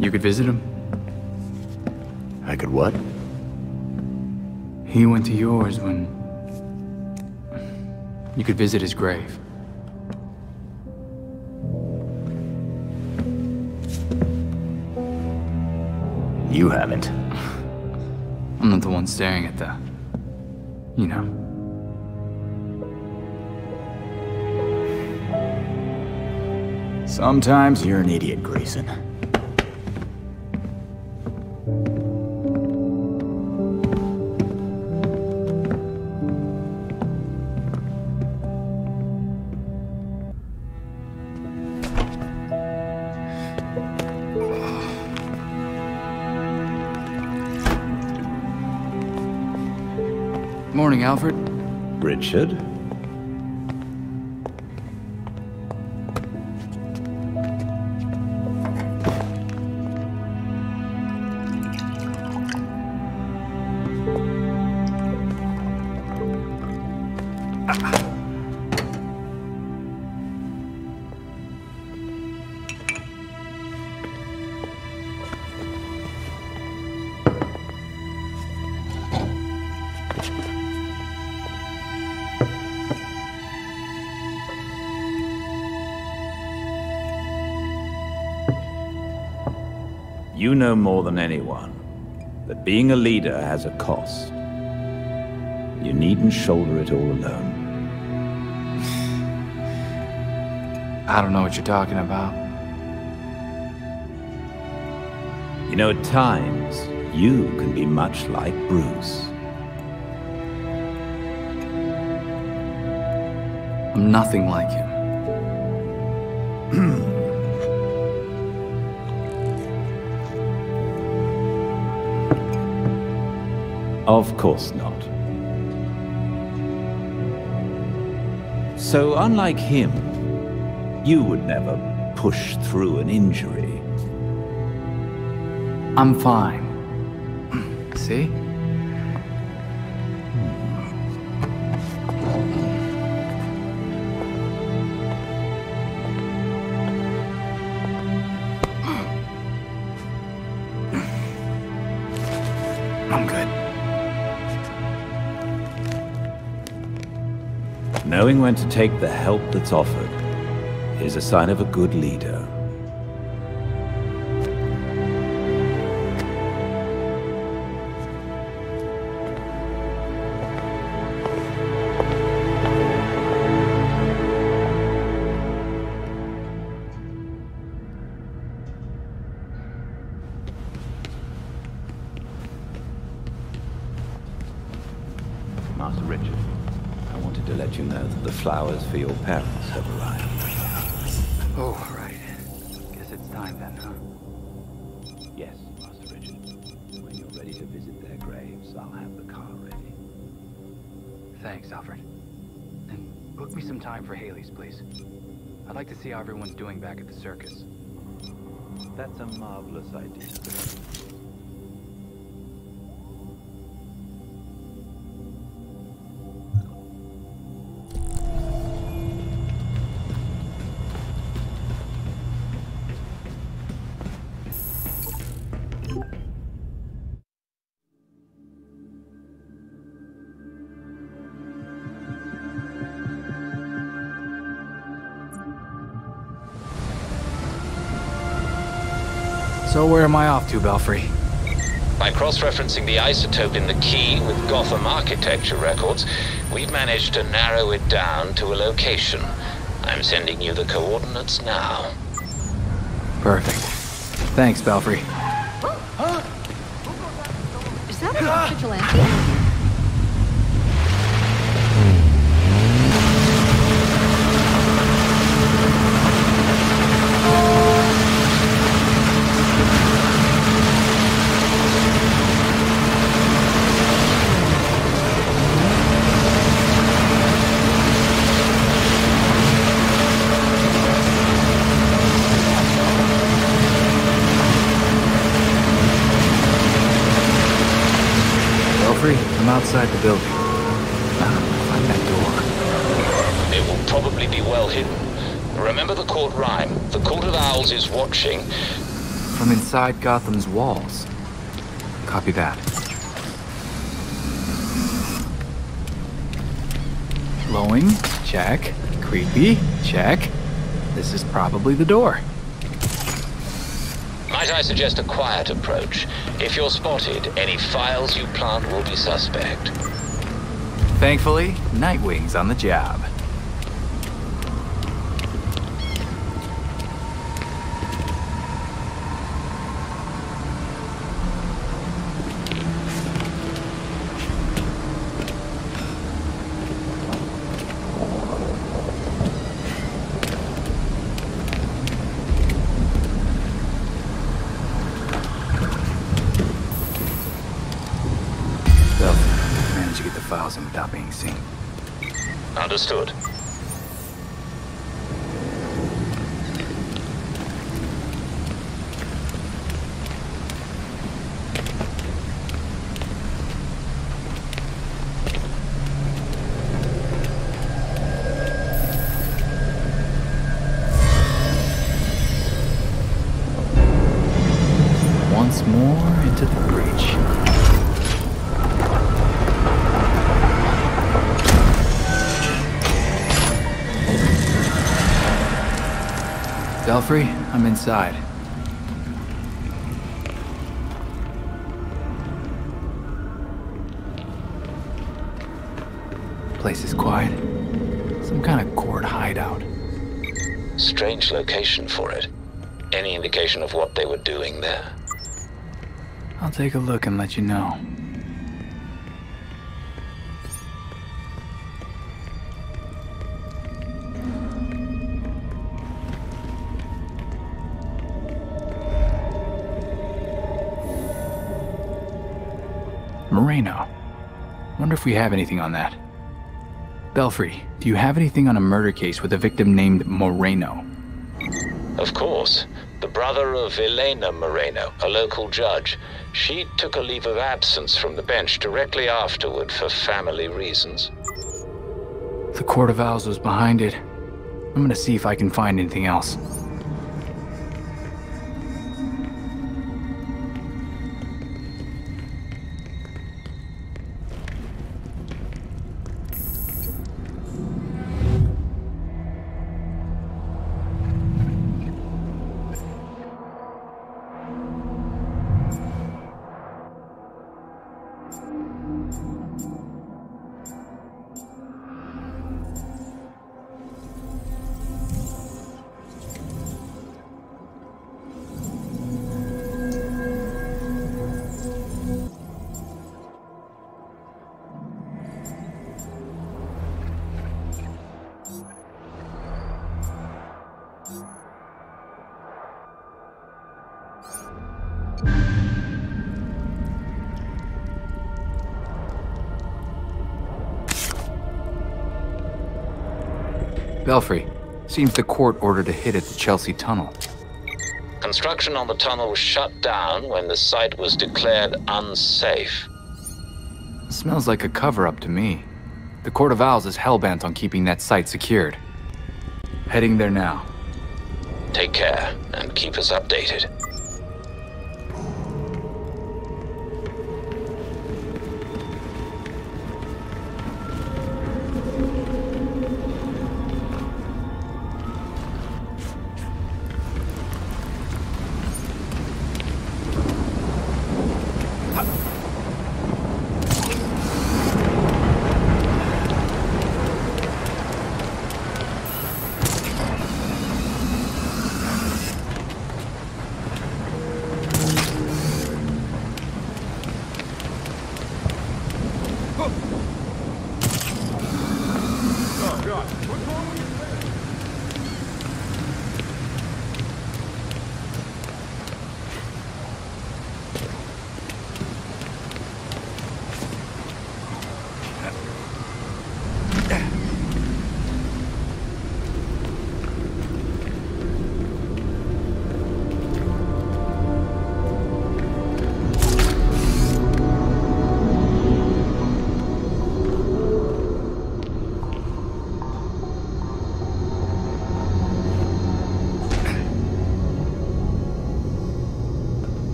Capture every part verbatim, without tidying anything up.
You could visit him. I could what? He went to yours when... You could visit his grave. You haven't. I'm not the one staring at the... you know. Sometimes you're an idiot, Grayson. Morning, Alfred. Richard? You know more than anyone that being a leader has a cost. You needn't shoulder it all alone. I don't know what you're talking about. You know, at times, you can be much like Bruce. I'm nothing like him. Of course not. So, unlike him, you would never push through an injury. I'm fine. See? Knowing when to take the help that's offered is a sign of a good leader. Flowers for your parents have arrived. Oh, all right. Guess it's time then, huh? Yes, Master Richard. When you're ready to visit their graves, I'll have the car ready. Thanks, Alfred. And book me some time for Haley's, please. I'd like to see how everyone's doing back at the circus. That's a marvelous idea. So where am I off to, Belfry? By cross-referencing the isotope in the key with Gotham architecture records, we've managed to narrow it down to a location. I'm sending you the coordinates now. Perfect. Thanks, Belfry. Huh? Is that a vigilante? Outside the building. Ah, find that door. It will probably be well hidden. Remember the court rhyme. The Court of Owls is watching. from inside Gotham's walls. Copy that. Glowing, check. Creepy, check. This is probably the door. Might I suggest a quiet approach? If you're spotted, any files you plant will be suspect. Thankfully, Nightwing's on the job. Understood. Once more into the breach. Belfry, I'm inside. Place is quiet. Some kind of court hideout. Strange location for it. Any indication of what they were doing there? I'll take a look and let you know. Moreno. Wonder if we have anything on that. Belfry, do you have anything on a murder case with a victim named Moreno? Of course. The brother of Elena Moreno, a local judge. She took a leave of absence from the bench directly afterward for family reasons. The Court of Owls was behind it. I'm gonna see if I can find anything else. Belfry, seems the court ordered a hit at the Chelsea Tunnel. Construction on the tunnel was shut down when the site was declared unsafe. Smells like a cover-up to me. The Court of Owls is hell-bent on keeping that site secured. Heading there now. Take care, and keep us updated.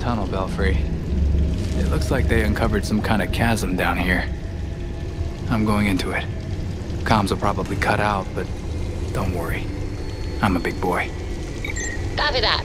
tunnel, Belfry. It looks like they uncovered some kind of chasm down here. I'm going into it. Comms will probably cut out, but don't worry. I'm a big boy. Copy that.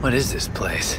What is this place?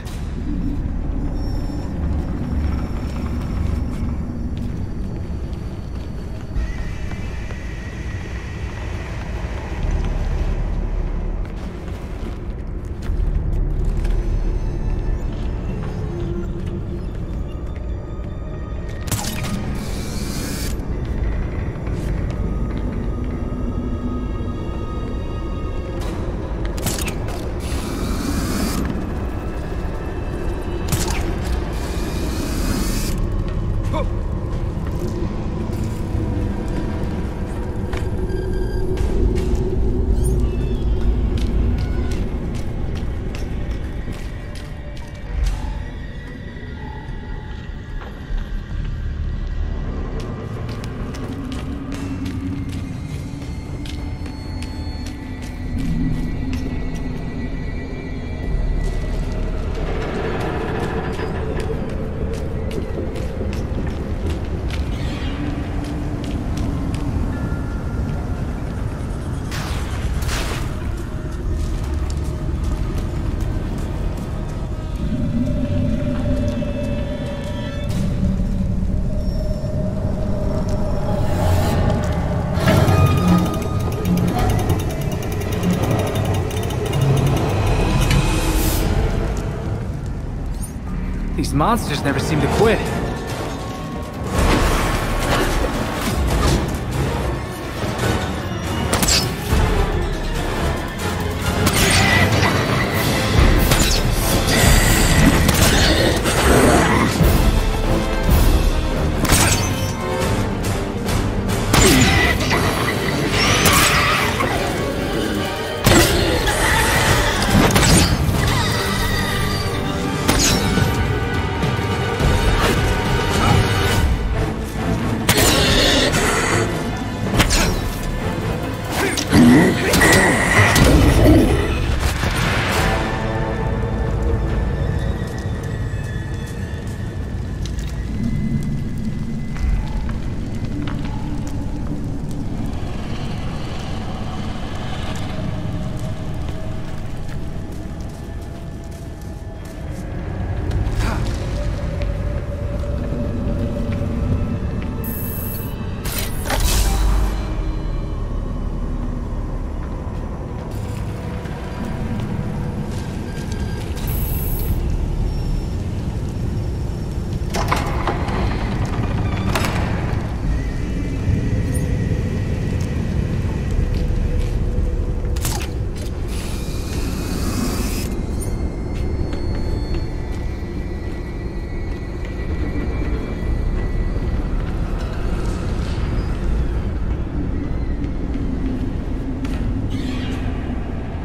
These monsters never seem to quit.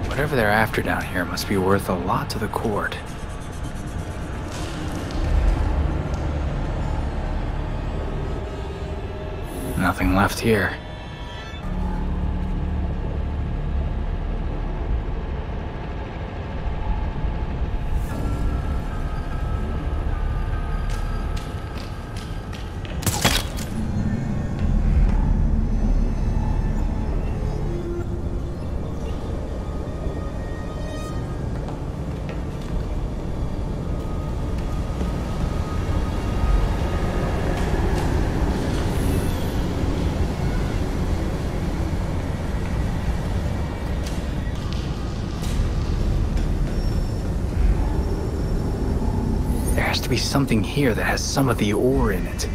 Whatever they're after down here must be worth a lot to the court. Nothing left here. There must be something here that has some of the ore in it.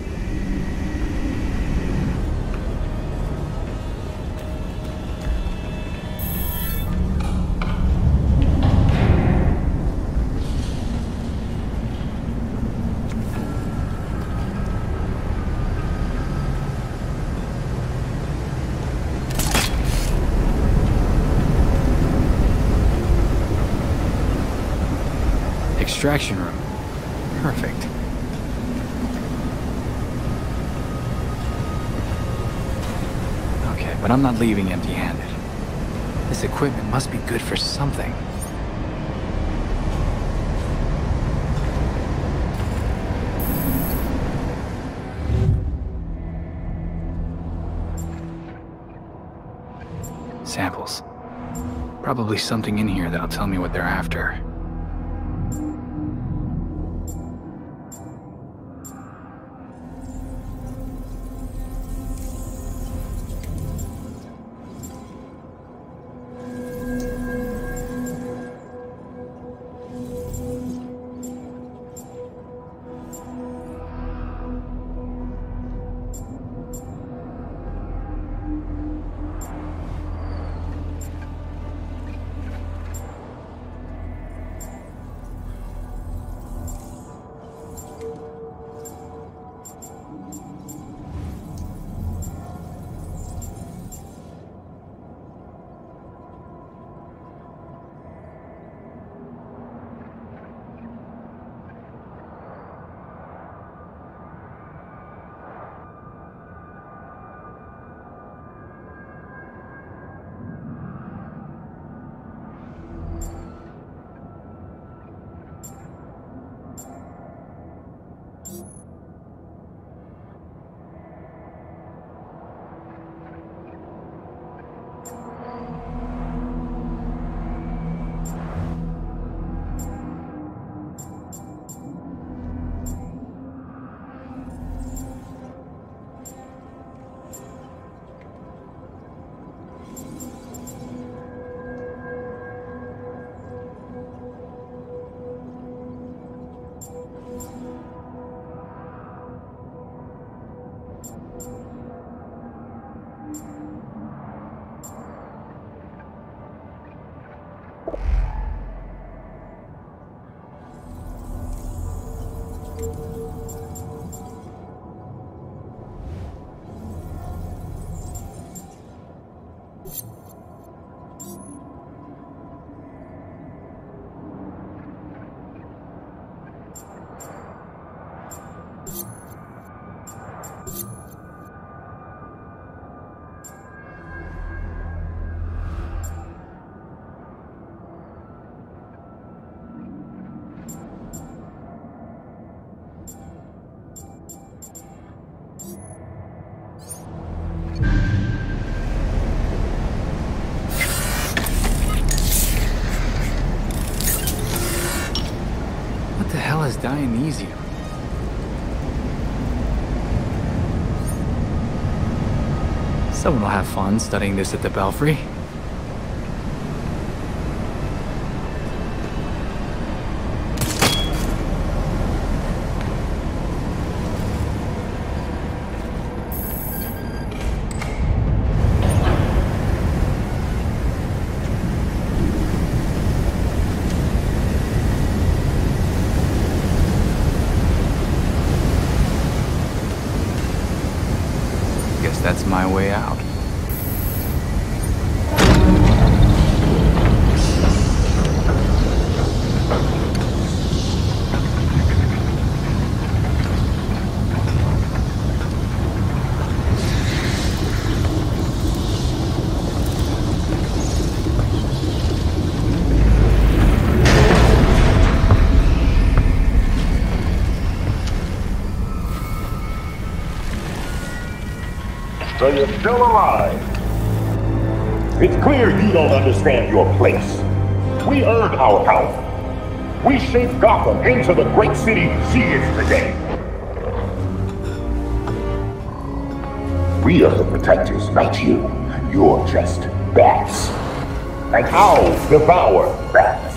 Extraction room. Perfect. Okay, but I'm not leaving empty-handed. This equipment must be good for something. Samples. Probably something in here that'll tell me what they're after. Dionesium. Someone will have fun studying this at the Belfry. So you're still alive. It's clear you don't understand your place. We earned our power. We shaped Gotham into the great city she is today. We are the protectors, not you. You're just bats. And owls devour bats.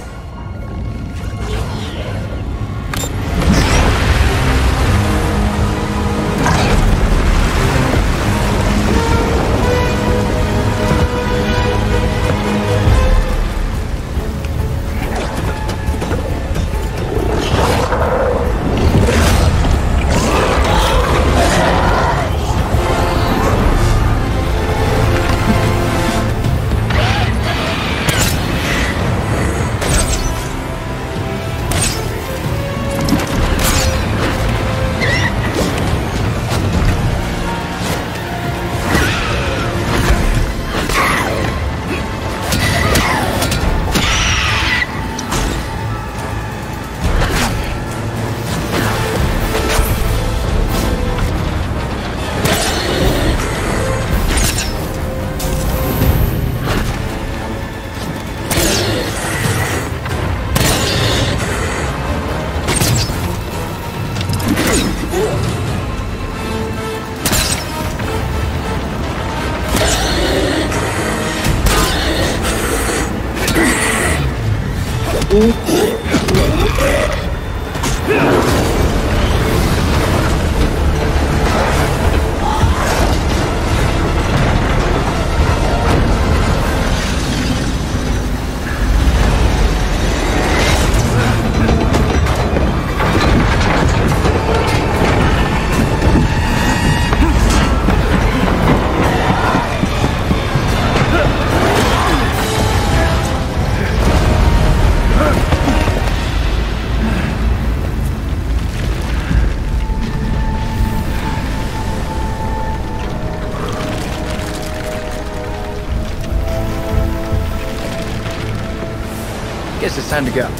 It's time to go.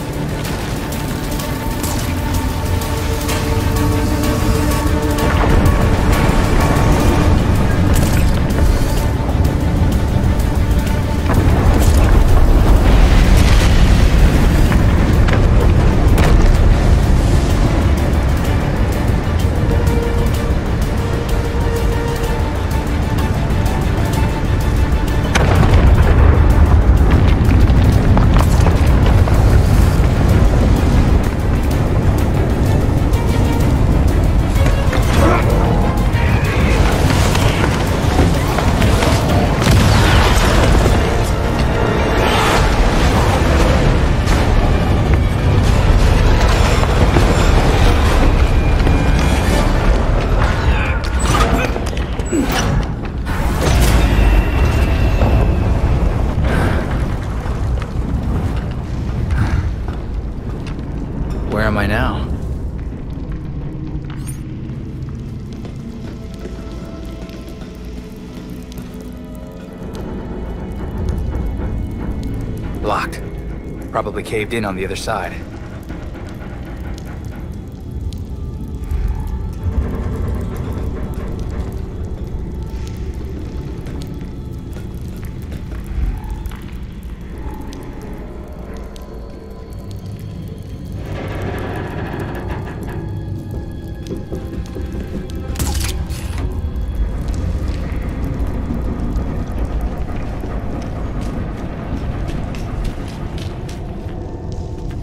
am I now? Blocked. Probably caved in on the other side.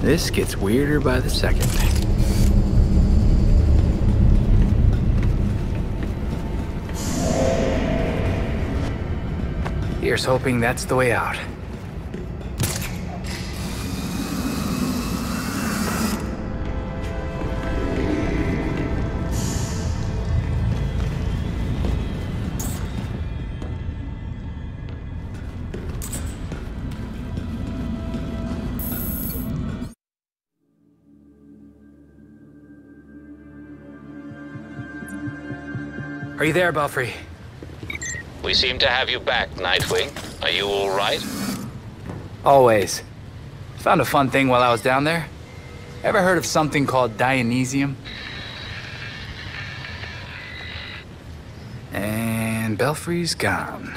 This gets weirder by the second. Here's hoping that's the way out. Are you there, Belfry? We seem to have you back, Nightwing. Are you all right? Always. Found a fun thing while I was down there. Ever heard of something called Dionesium? And Belfry's gone.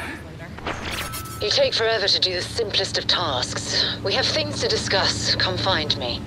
You take forever to do the simplest of tasks. We have things to discuss. Come find me.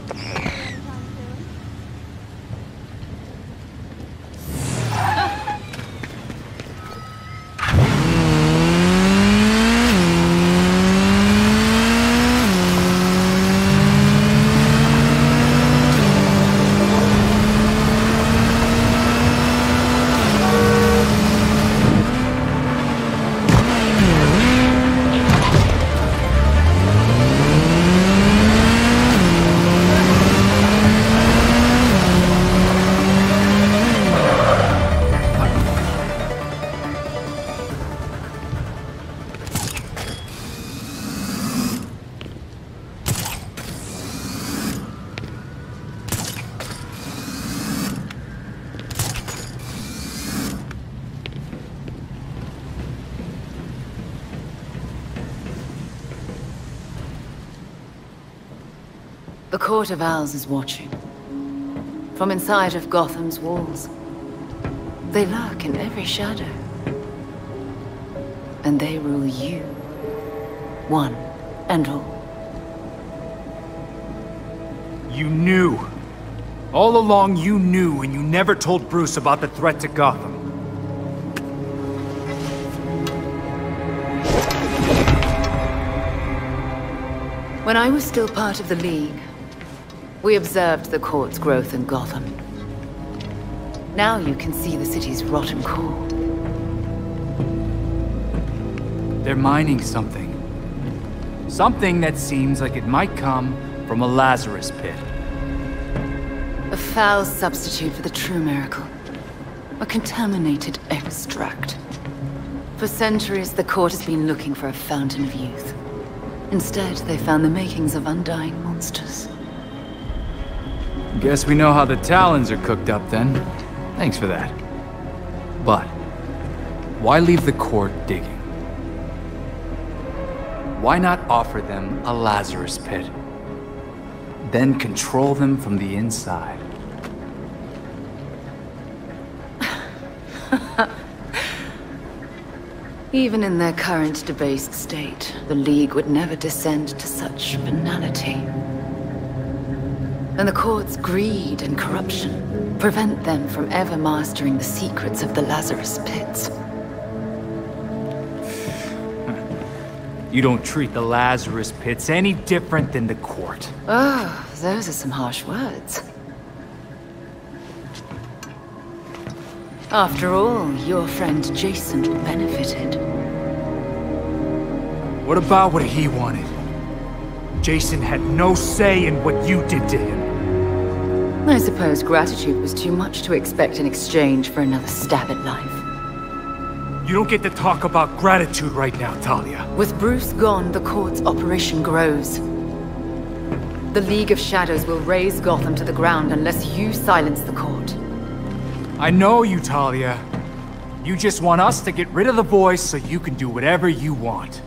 The Court of Owls is watching, from inside of Gotham's walls. They lurk in every shadow, and they rule you, one and all. You knew. All along you knew, and you never told Bruce about the threat to Gotham. When I was still part of the League, we observed the court's growth in Gotham. Now you can see the city's rotten core. They're mining something. Something that seems like it might come from a Lazarus pit. A foul substitute for the true miracle. A contaminated extract. For centuries, the court has been looking for a fountain of youth. Instead, they found the makings of undying monsters. Guess we know how the Talons are cooked up, then. Thanks for that. But why leave the court digging? Why not offer them a Lazarus pit? Then control them from the inside. Even in their current debased state, the League would never descend to such banality. And the court's greed and corruption prevent them from ever mastering the secrets of the Lazarus pits. You don't treat the Lazarus pits any different than the court. Oh, those are some harsh words. After all, your friend Jason benefited. What about what he wanted? Jason had no say in what you did to him. I suppose gratitude was too much to expect in exchange for another stab at life. You don't get to talk about gratitude right now, Talia. With Bruce gone, the court's operation grows. The League of Shadows will raise Gotham to the ground unless you silence the court. I know you, Talia. You just want us to get rid of the boys so you can do whatever you want.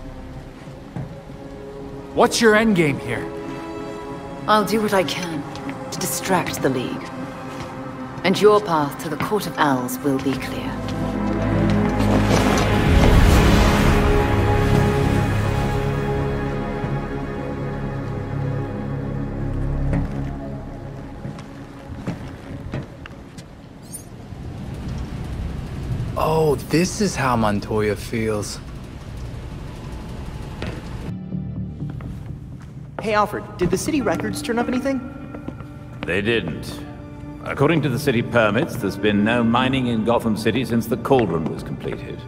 What's your endgame here? I'll do what I can to distract the League. And your path to the Court of Owls will be clear. Oh, this is how Montoya feels. Hey Alfred, did the city records turn up anything? They didn't. According to the city permits, there's been no mining in Gotham City since the Cauldron was completed.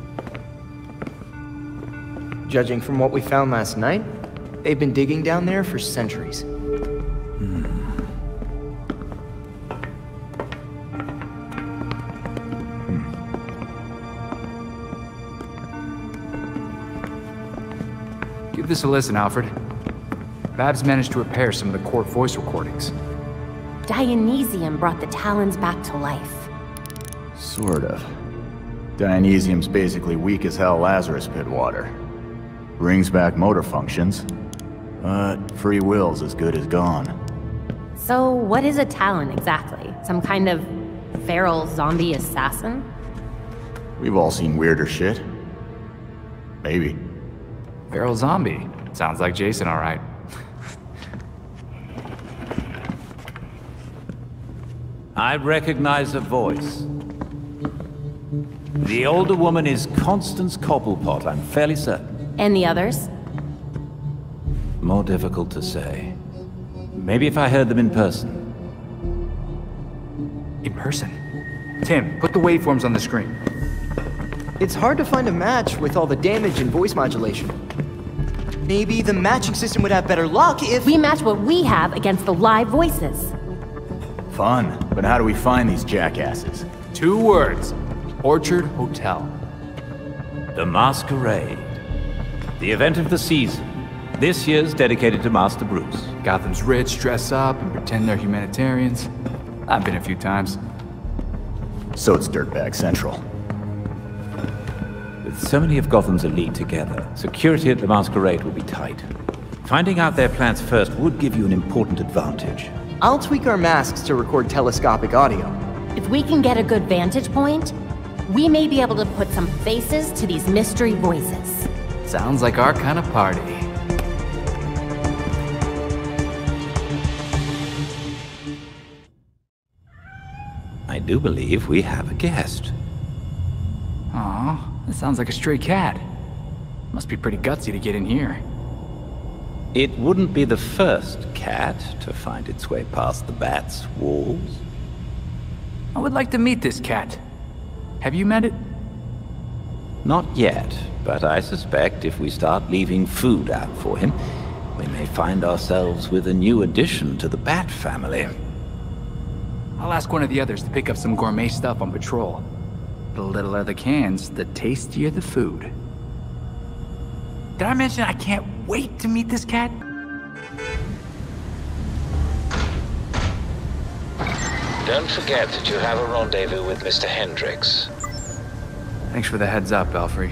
Judging from what we found last night, they've been digging down there for centuries. Hmm. Hmm. Give this a listen, Alfred. Babs managed to repair some of the court voice recordings. Dionesium brought the Talons back to life. Sort of. Dionysium's basically weak as hell Lazarus Pit water. Brings back motor functions, but free will's as good as gone. So what is a Talon exactly? Some kind of feral zombie assassin? We've all seen weirder shit. Maybe. Feral zombie? Sounds like Jason, all right. I recognize her voice. The older woman is Constance Cobblepot, I'm fairly certain. And the others? More difficult to say. Maybe if I heard them in person. In person? Tim, put the waveforms on the screen. It's hard to find a match with all the damage and voice modulation. Maybe the matching system would have better luck if... We match what we have against the live voices. Fun, but how do we find these jackasses? Two words. Orchard Hotel. The Masquerade. The event of the season. This year's dedicated to Master Bruce. Gotham's rich dress up and pretend they're humanitarians. I've been a few times. So it's Dirtbag Central. With so many of Gotham's elite together, security at the Masquerade will be tight. Finding out their plans first would give you an important advantage. I'll tweak our masks to record telescopic audio. If we can get a good vantage point, we may be able to put some faces to these mystery voices. Sounds like our kind of party. I do believe we have a guest. Aw. That sounds like a stray cat. Must be pretty gutsy to get in here. It wouldn't be the first cat to find its way past the bat's walls. I would like to meet this cat. Have you met it? Not yet, but I suspect if we start leaving food out for him, we may find ourselves with a new addition to the bat family. I'll ask one of the others to pick up some gourmet stuff on patrol. The littler the cans, the tastier the food. Did I mention I can't wait to meet this cat? Don't forget that you have a rendezvous with Mister Hendricks. Thanks for the heads up, Belfry.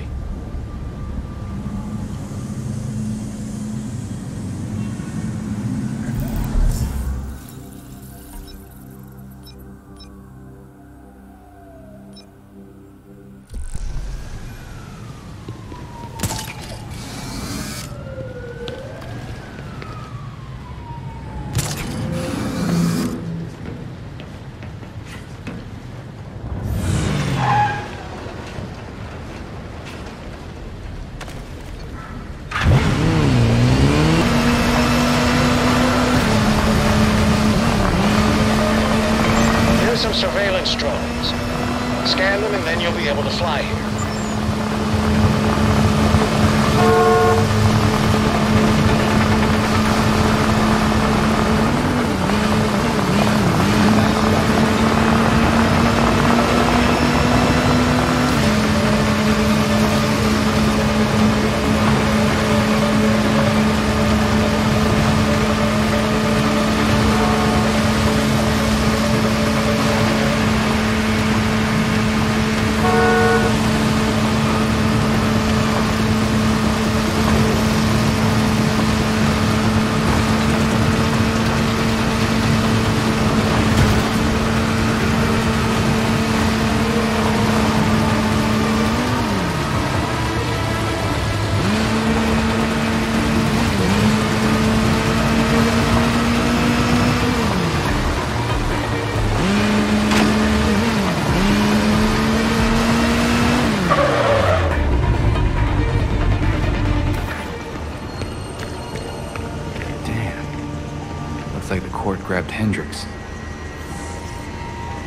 Court grabbed Hendricks.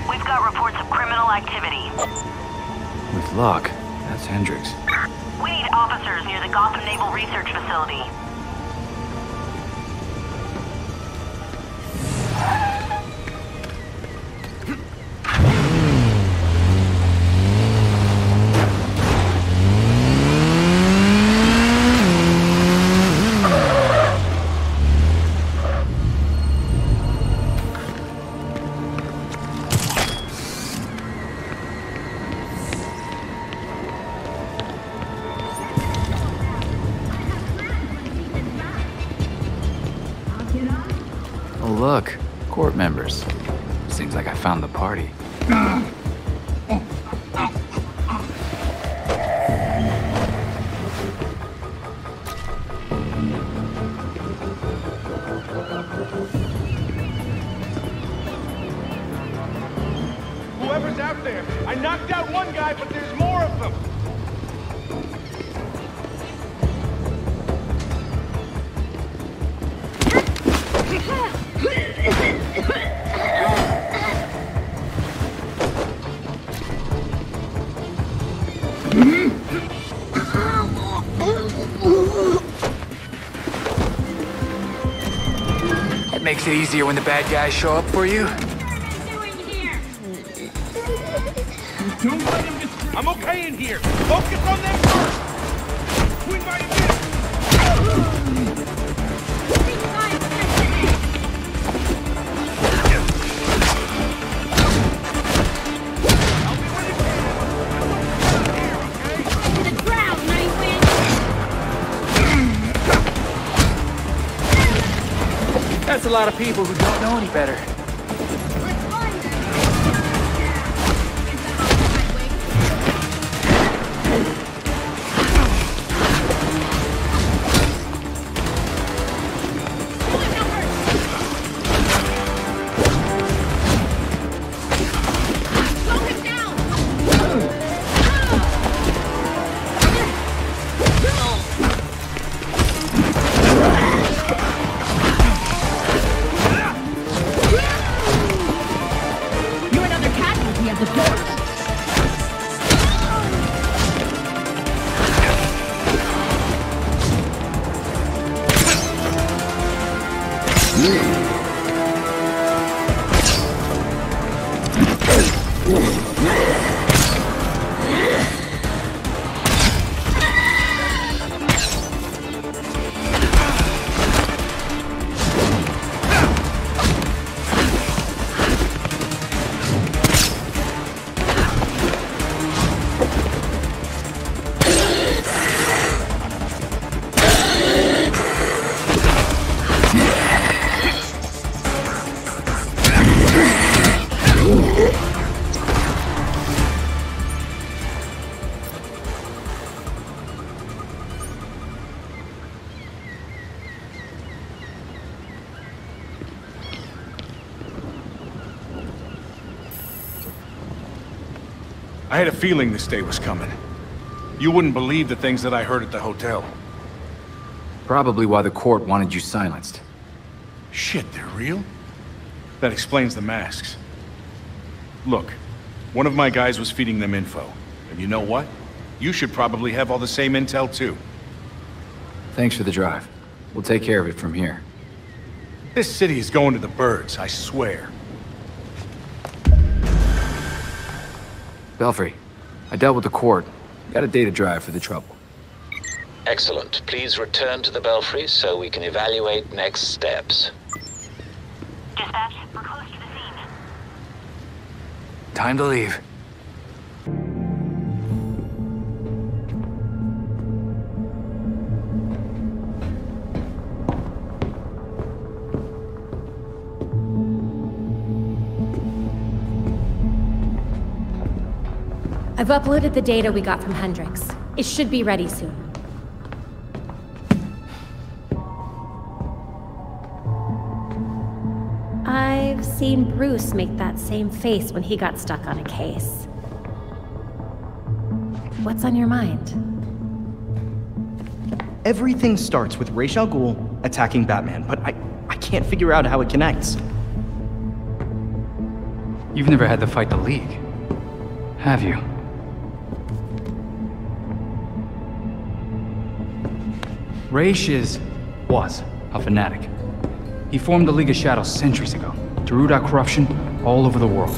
We've got reports of criminal activity. With luck, that's Hendricks. We need officers near the Gotham Naval Research Facility. Look, court members. Seems like I found the party. Whoever's out there, I knocked out one guy, but there's more of them. Makes it easier when the bad guys show up for you. What are you doing here? Don't let him get... I'm okay in here. Focus on them first. We might have... To the ground, Nightwing. That's a lot of people who don't know any better. I had a feeling this day was coming. You wouldn't believe the things that I heard at the hotel. Probably why the court wanted you silenced. Shit, they're real? That explains the masks. Look, one of my guys was feeding them info. And you know what? You should probably have all the same intel too. Thanks for the drive. We'll take care of it from here. This city is going to the birds, I swear. Belfry, I dealt with the court. Got a data drive for the trouble. Excellent. Please return to the Belfry so we can evaluate next steps. Dispatch, we're close to the scene. Time to leave. I've uploaded the data we got from Hendricks. It should be ready soon. I've seen Bruce make that same face when he got stuck on a case. What's on your mind? Everything starts with Ra's al Ghul attacking Batman, but I, I can't can't figure out how it connects. You've never had to fight the League, have you? Ra's was a fanatic. He formed the League of Shadows centuries ago to root out corruption all over the world.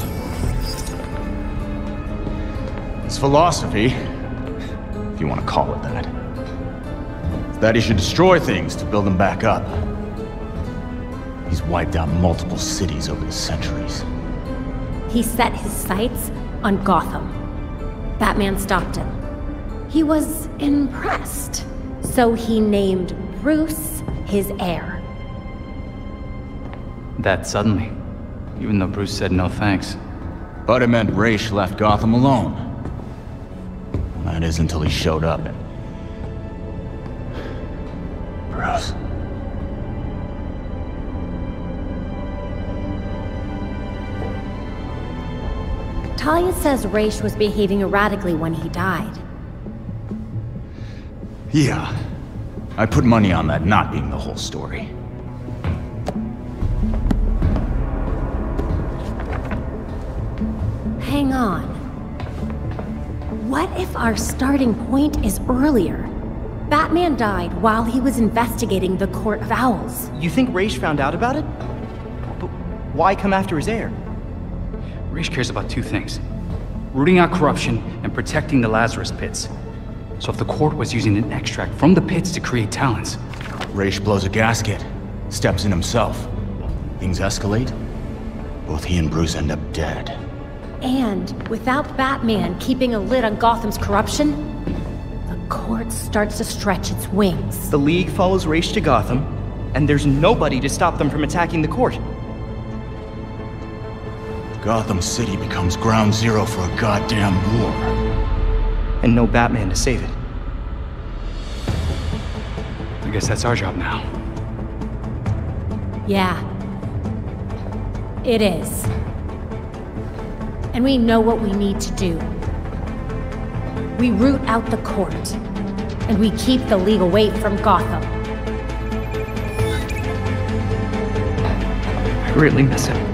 His philosophy, if you want to call it that, is that he should destroy things to build them back up. He's wiped out multiple cities over the centuries. He set his sights on Gotham. Batman stopped him. He was impressed. So he named Bruce his heir. That suddenly, even though Bruce said no thanks. But it meant Ra's left Gotham alone. That is until he showed up and... Bruce... Talia says Ra's was behaving erratically when he died. Yeah. I put money on that not being the whole story. Hang on. What if our starting point is earlier? Batman died while he was investigating the Court of Owls. You think Ra's found out about it? But why come after his heir? Ra's cares about two things. Rooting out corruption and protecting the Lazarus Pits. So if the court was using an extract from the pits to create Talons... Ra's blows a gasket, steps in himself. Things escalate. Both he and Bruce end up dead. And without Batman keeping a lid on Gotham's corruption, the court starts to stretch its wings. The League follows Ra's to Gotham, and there's nobody to stop them from attacking the court. Gotham City becomes ground zero for a goddamn war. And no Batman to save it. I guess that's our job now. Yeah. It is. And we know what we need to do. We root out the court. And we keep the League away from Gotham. I really miss him.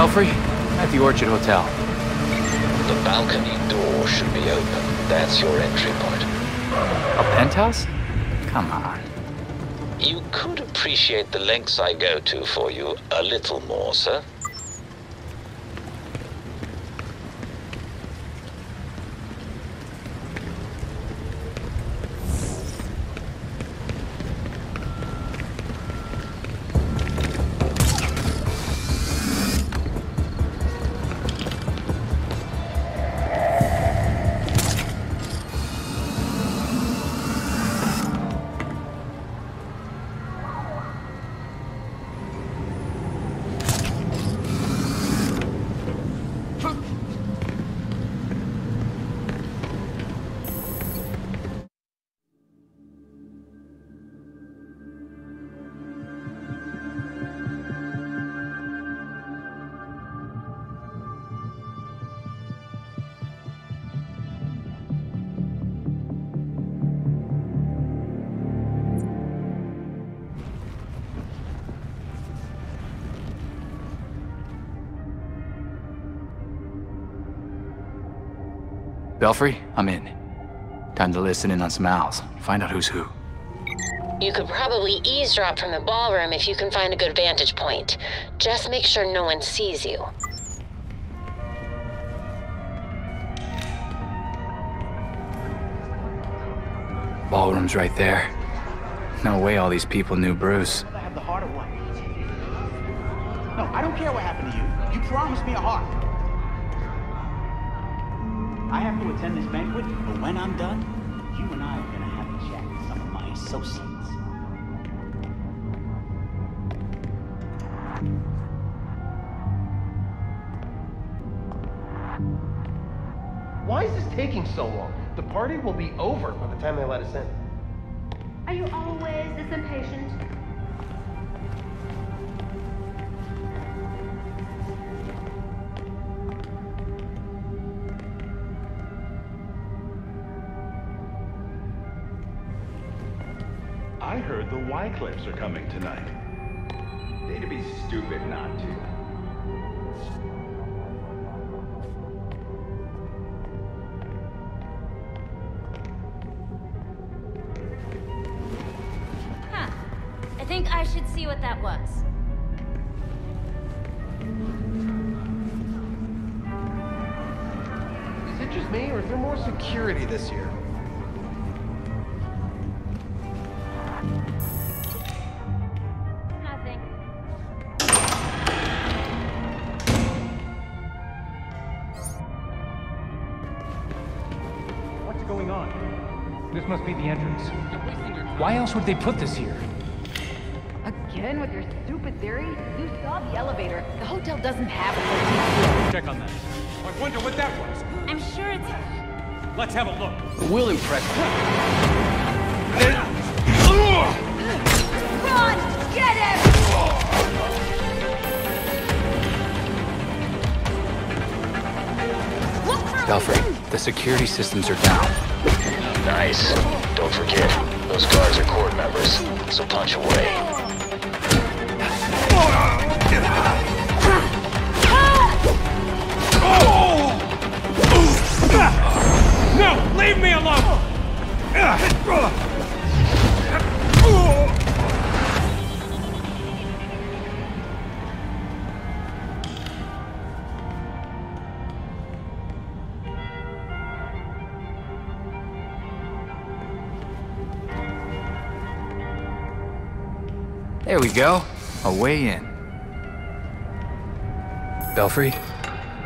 Belfry, at the Orchard Hotel. The balcony door should be open. That's your entry point. A penthouse? Come on. You could appreciate the lengths I go to for you a little more, sir. Belfry, I'm in. Time to listen in on some owls, find out who's who. You could probably eavesdrop from the ballroom if you can find a good vantage point. Just make sure no one sees you. Ballroom's right there. No way all these people knew Bruce. I have the heart of one. No, I don't care what happened to you. You promised me a heart. I have to attend this banquet, but when I'm done, you and I are gonna have a chat with some of my associates. Why is this taking so long? The party will be over by the time they let us in. Are you always this impatient? I heard the Wycliffs are coming tonight. They'd be stupid not to. I should see what that was. Is it just me, or is there more security this year? Nothing. What's going on? This must be the entrance. Why else would they put this here? Again with your stupid theory? You saw the elevator. The hotel doesn't have a... Check on that. I wonder what that was. I'm sure it's... Let's have a look. We'll impress them. Run! Get him! Belfry, the security systems are down. Nice. Don't forget, those guards are Court members, so punch away. No! Leave me alone! There we go. A way in. Belfry,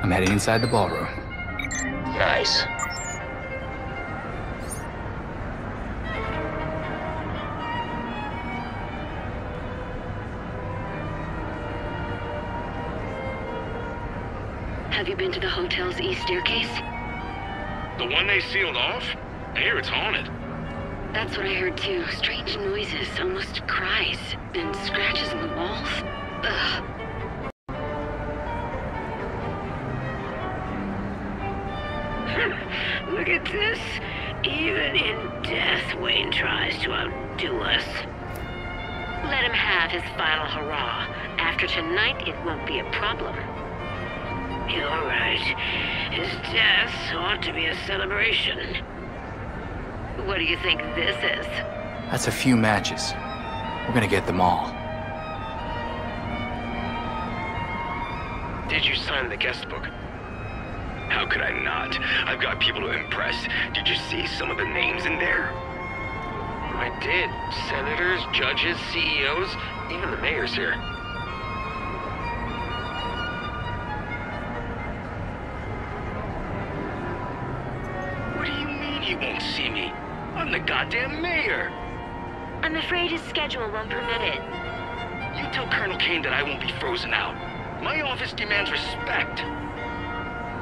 I'm heading inside the ballroom. Nice. Have you been to the hotel's east staircase? The one they sealed off? I hear it's haunted. That's what I heard too. Strange noises, almost cries, and scratches in the walls. Ugh. Look at this. Even in death, Wayne tries to outdo us. Let him have his final hurrah. After tonight, it won't be a problem. You're right. His death ought to be a celebration. What do you think this is? That's a few matches. We're gonna get them all. Did you sign the guest book? How could I not? I've got people to impress. Did you see some of the names in there? I did. Senators, judges, C E Os, even the mayor's here. What do you mean you won't see me? I'm the goddamn mayor. I'm afraid his schedule won't permit it. You tell Colonel Kane that I won't be frozen out. My office demands respect.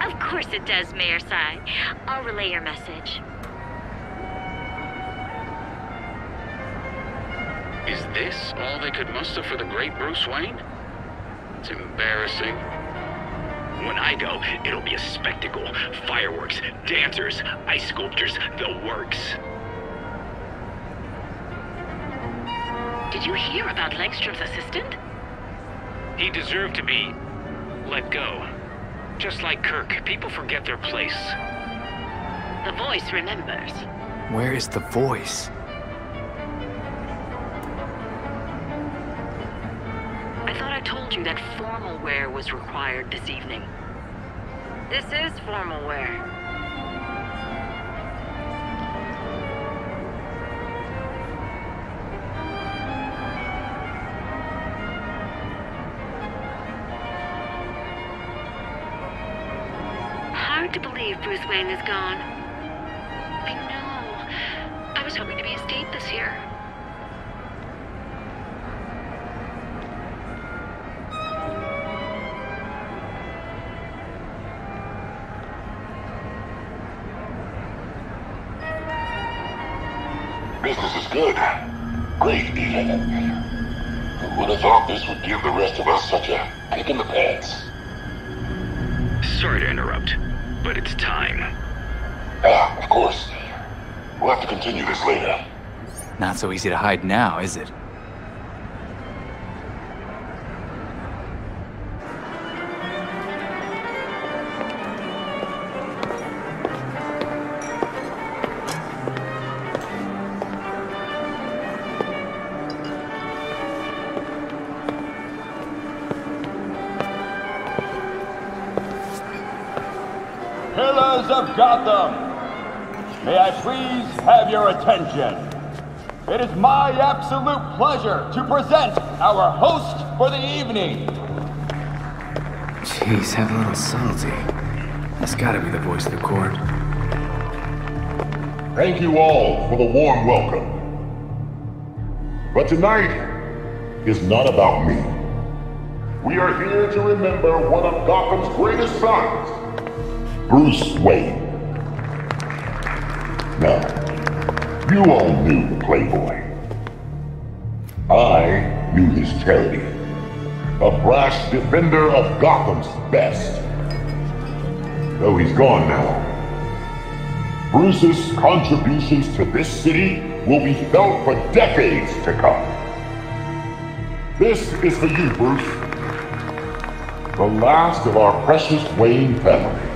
Of course it does, Mayor Sy. I'll relay your message. Is this all they could muster for the great Bruce Wayne? It's embarrassing. When I go, it'll be a spectacle. Fireworks, dancers, ice sculptures, the works. Did you hear about Langstrom's assistant? He deserved to be let go. Just like Kirk, people forget their place. The voice remembers. Where is the voice? I thought I told you that formal wear was required this evening. This is formal wear. hard to believe Bruce Wayne is gone. I know. I was hoping to be his date this year. Business is good. Great, even. Who would have thought this would give the rest of us such a kick in the pants? Sorry to interrupt, but it's time. Ah, of course. We'll have to continue this later. Not so easy to hide now, is it? Gotham, may I please have your attention? It is my absolute pleasure to present our host for the evening. Jeez, have a little subtlety. That's gotta be the voice of the court. Thank you all for the warm welcome. But tonight is not about me. We are here to remember one of Gotham's greatest sons, Bruce Wayne. Now, you all knew the playboy. I knew his charity. A brash defender of Gotham's best. Though he's gone now, Bruce's contributions to this city will be felt for decades to come. This is for you, Bruce. The last of our precious Wayne family.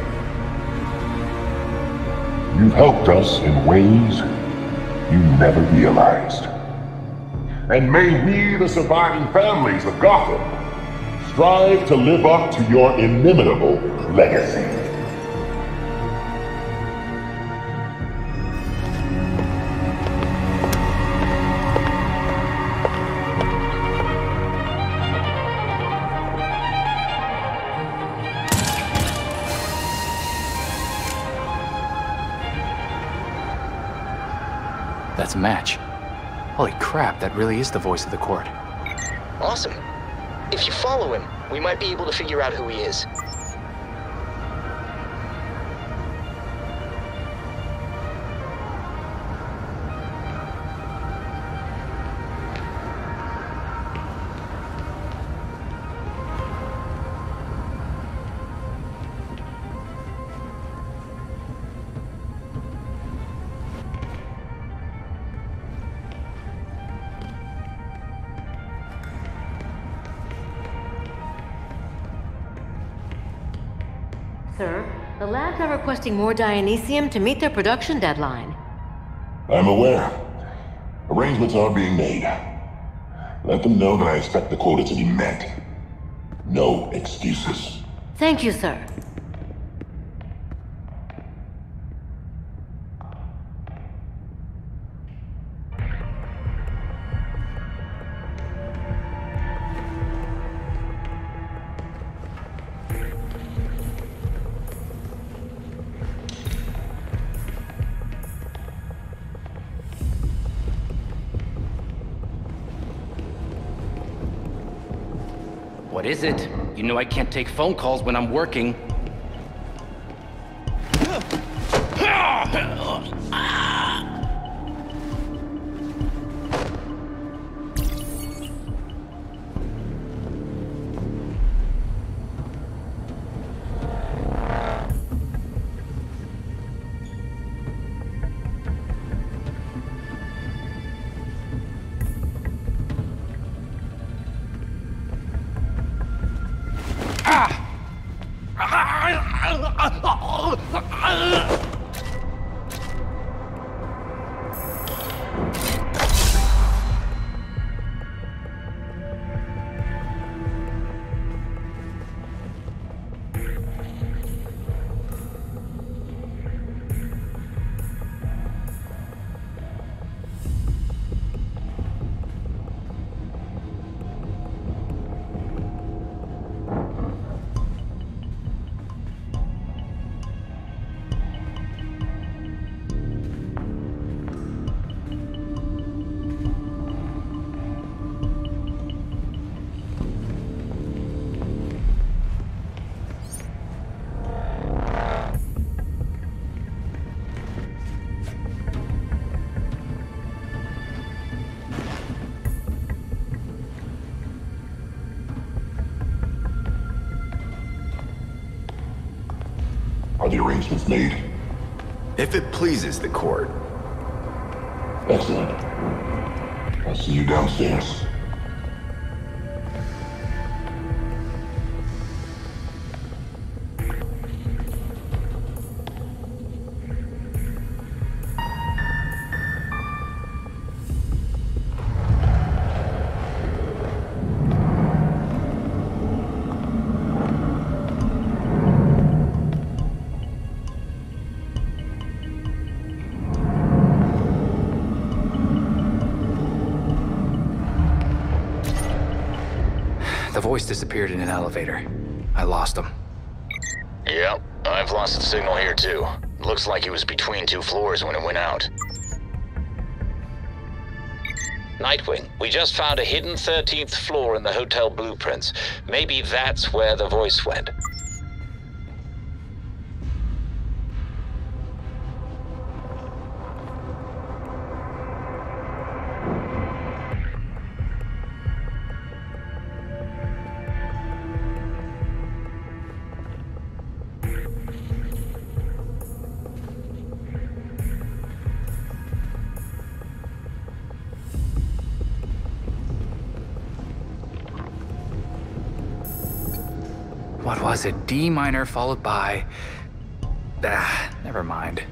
You've helped us in ways you never realized. And may we, the surviving families of Gotham, strive to live up to your inimitable legacy. That's a match. Holy crap, that really is the voice of the court. Awesome. If you follow him, we might be able to figure out who he is. Requesting more Dionesium to meet their production deadline. I'm aware. Arrangements are being made. Let them know that I expect the quota to be met. No excuses. Thank you, sir. What is it? You know I can't take phone calls when I'm working. Are the arrangements made? If it pleases the court. Excellent. I'll see you downstairs. Voice disappeared in an elevator. I lost him. Yep, I've lost the signal here too. Looks like he was between two floors when it went out. Nightwing, we just found a hidden thirteenth floor in the hotel blueprints. Maybe that's where the voice went. A D minor followed by... Ah, never mind.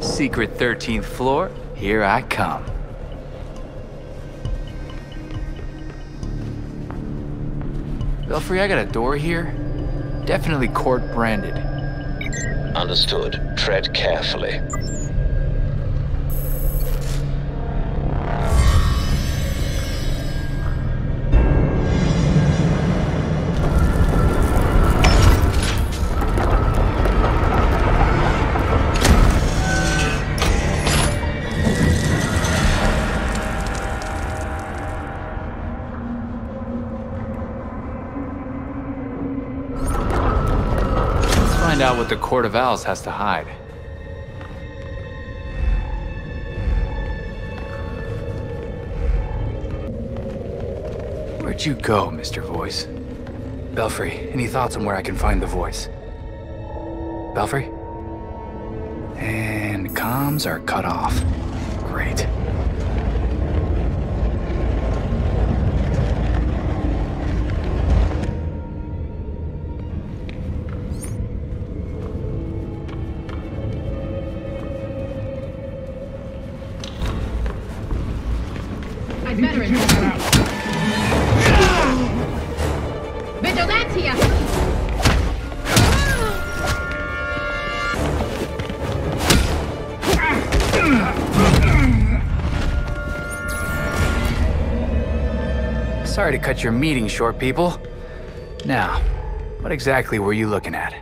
Secret thirteenth floor, here I come. Belfry, I got a door here. Definitely court branded. Understood. Tread carefully. What the Court of Owls has to hide. Where'd you go, Mister Voice? Belfry, any thoughts on where I can find the voice? Belfry? And comms are cut off. Great. Sorry to cut your meeting short, people. Now, what exactly were you looking at?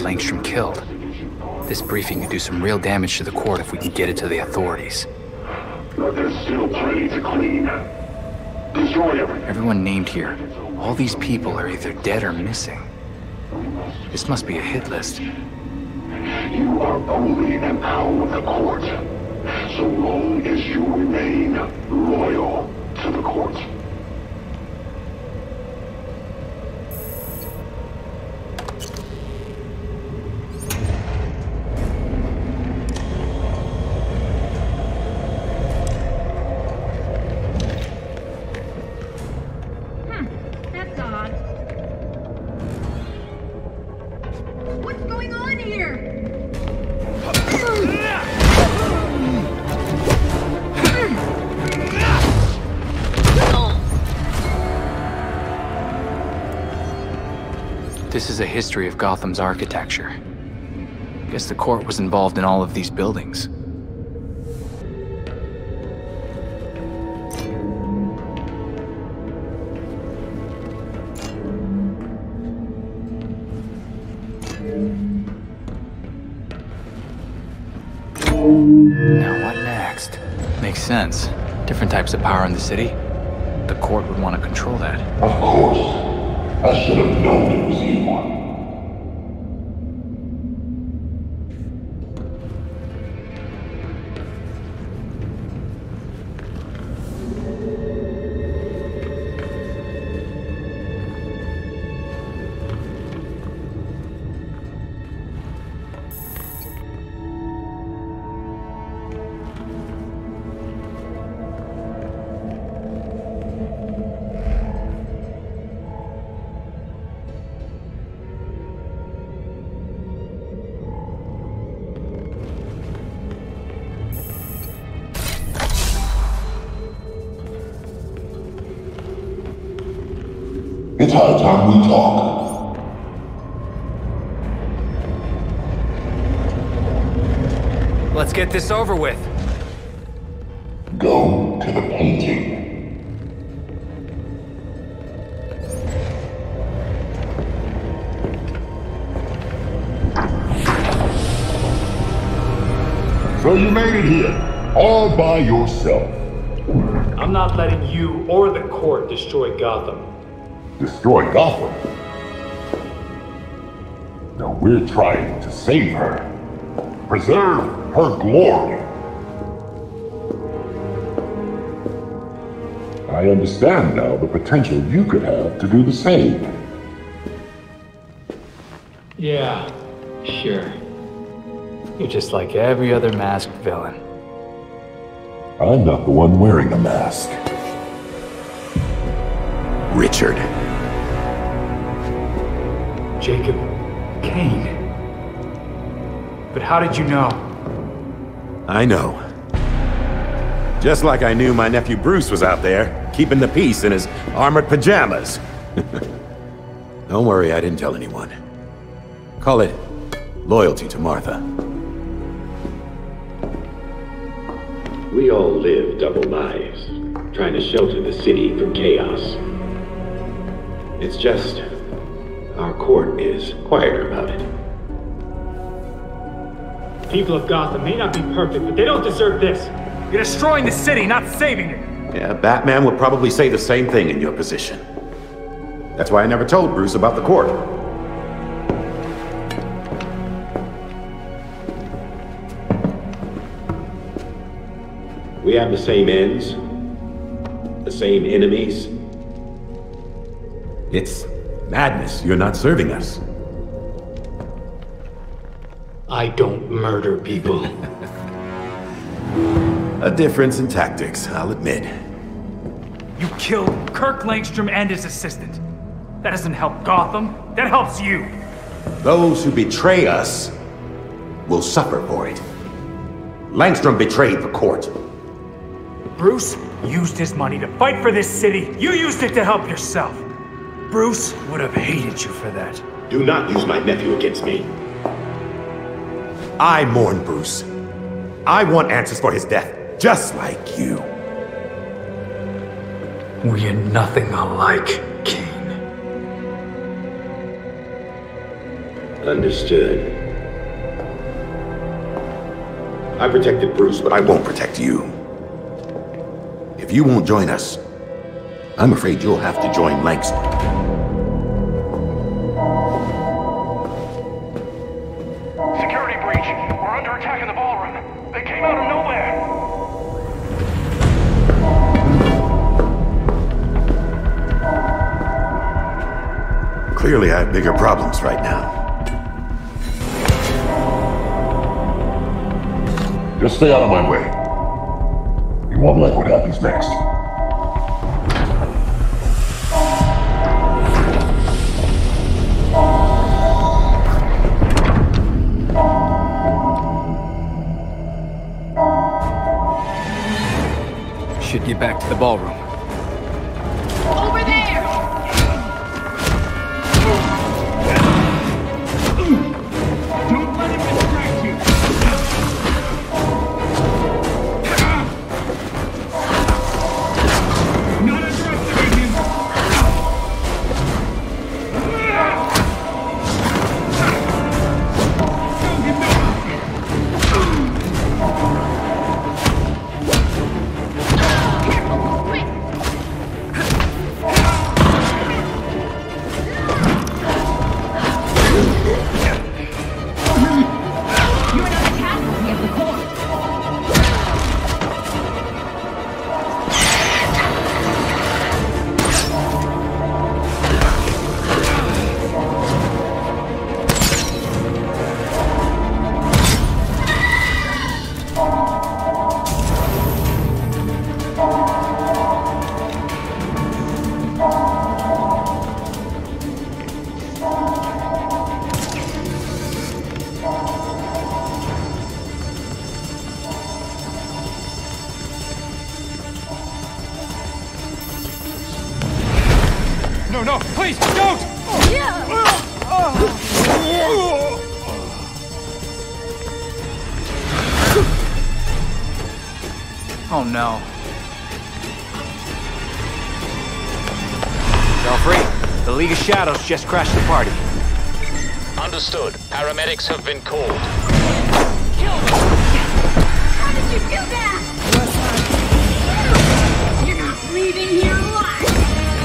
Langstrom killed. This briefing could do some real damage to the court if we can get it to the authorities. But there's still plenty to clean. Destroy everything. Everyone named here. All these people are either dead or missing. This must be a hit list. You are only an owl of the court. So long as you remain loyal to the court. This is a history of Gotham's architecture. I guess the court was involved in all of these buildings. Now what next? Makes sense. Different types of power in the city. The court would want to control that. Of course. I should have known it was you. It's high time we talk. Let's get this over with. Go to the painting. So you made it here, all by yourself. I'm not letting you or the court destroy Gotham. Destroy Gotham? No, we're trying to save her. Preserve her glory. I understand now the potential you could have to do the same. Yeah, sure. You're just like every other masked villain. I'm not the one wearing a mask. Richard. Jacob Kane. But how did you know? I know. Just like I knew my nephew Bruce was out there, keeping the peace in his armored pajamas. Don't worry, I didn't tell anyone. Call it loyalty to Martha. We all live double lives, trying to shelter the city from chaos. It's just, our court is quieter about it. People of Gotham may not be perfect, but they don't deserve this. You're destroying the city, not saving it. Yeah, Batman would probably say the same thing in your position. That's why I never told Bruce about the court. We have the same ends, the same enemies. It's madness. You're not serving us. I don't murder people. A difference in tactics, I'll admit. You killed Kirk Langstrom and his assistant. That doesn't help Gotham. That helps you. Those who betray us will suffer for it. Langstrom betrayed the court. Bruce used his money to fight for this city. You used it to help yourself. Bruce would have hated you for that. Do not use my nephew against me. I mourn Bruce. I want answers for his death, just like you. We are nothing alike, Kane. Understood. I protected Bruce, but I won't protect you. If you won't join us, I'm afraid you'll have to join Langstrom. Security breach. We're under attack in the ballroom. They came out of nowhere. Clearly, I have bigger problems right now. Just stay out of my way. You won't like what happens next. Should get back to the ballroom. Over there! Don't let him distract you! Not aggressive in him! No. Belfry, the League of Shadows just crashed the party. Understood. Paramedics have been called. Kill me! How did you do that? You're not leaving here alive!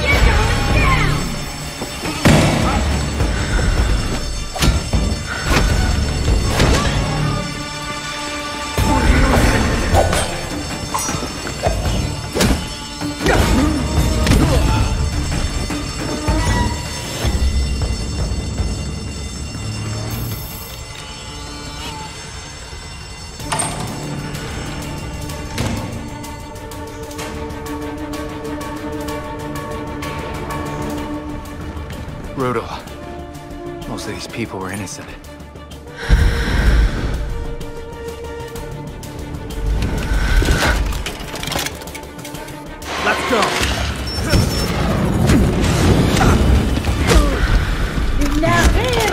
Get going down! What? People were innocent. Let's go! Now there,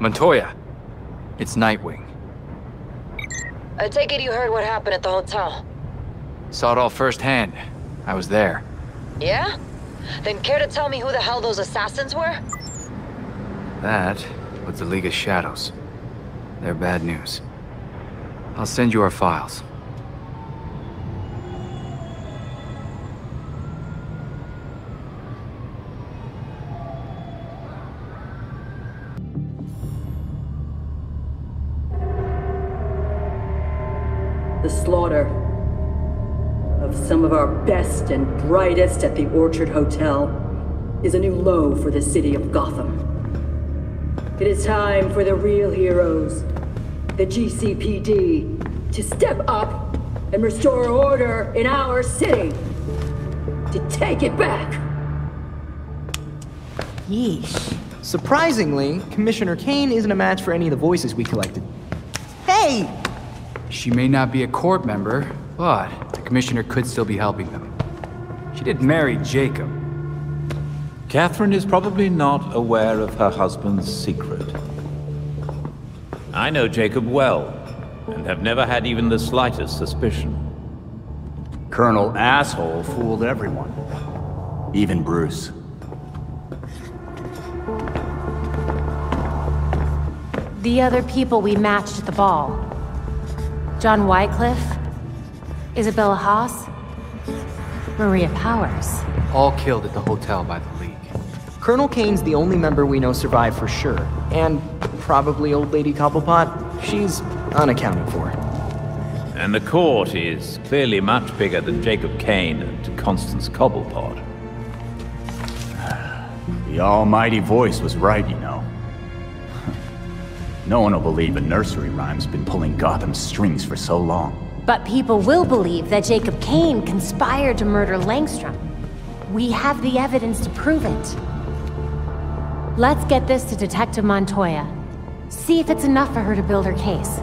Montoya, it's Nightwing. I take it you heard what happened at the hotel. Saw it all firsthand. I was there. Yeah? Then care to tell me who the hell those assassins were? That was the League of Shadows. They're bad news. I'll send you our files. the slaughter of some of our best and brightest at the Orchard Hotel is a new low for the city of Gotham. It is time for the real heroes, the G C P D, to step up and restore order in our city, to take it back. Yeesh. Surprisingly, Commissioner Kane isn't a match for any of the voices we collected. Hey! She may not be a court member, but the Commissioner could still be helping them. She did marry Jacob. Catherine is probably not aware of her husband's secret. I know Jacob well, and have never had even the slightest suspicion. Colonel Asshole fooled everyone, even Bruce. The other people we matched at the ball. John Wycliffe, Isabella Haas, Maria Powers. All killed at the hotel by the League. Colonel Kane's the only member we know survived for sure, and probably old lady Cobblepot. She's unaccounted for. And the court is clearly much bigger than Jacob Kane and Constance Cobblepot. The almighty voice was right, you know. No one will believe a nursery rhyme's been pulling Gotham's strings for so long. But people will believe that Jacob Kane conspired to murder Langstrom. We have the evidence to prove it. Let's get this to Detective Montoya. See if it's enough for her to build her case.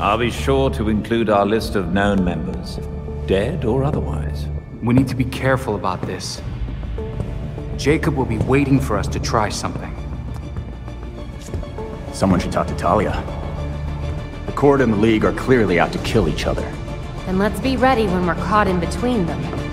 I'll be sure to include our list of known members, dead or otherwise. We need to be careful about this. Jacob will be waiting for us to try something. Someone should talk to Talia. The Court and the League are clearly out to kill each other. And let's be ready when we're caught in between them.